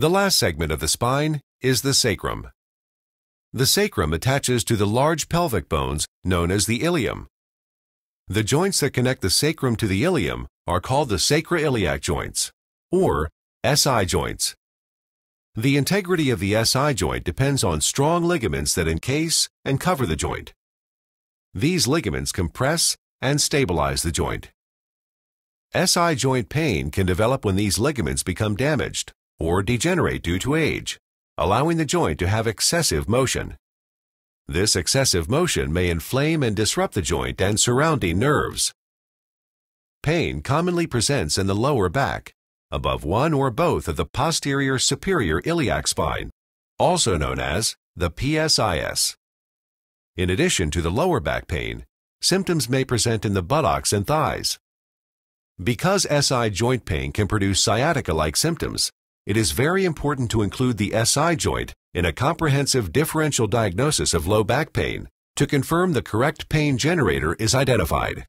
The last segment of the spine is the sacrum. The sacrum attaches to the large pelvic bones known as the ilium. The joints that connect the sacrum to the ilium are called the sacroiliac joints, or SI joints. The integrity of the SI joint depends on strong ligaments that encase and cover the joint. These ligaments compress and stabilize the joint. SI joint pain can develop when these ligaments become damaged or degenerate due to age, allowing the joint to have excessive motion. This excessive motion may inflame and disrupt the joint and surrounding nerves. Pain commonly presents in the lower back, above one or both of the posterior superior iliac spine, also known as the PSIS. In addition to the lower back pain, symptoms may present in the buttocks and thighs. Because SI joint pain can produce sciatica-like symptoms, it is very important to include the SI joint in a comprehensive differential diagnosis of low back pain to confirm the correct pain generator is identified.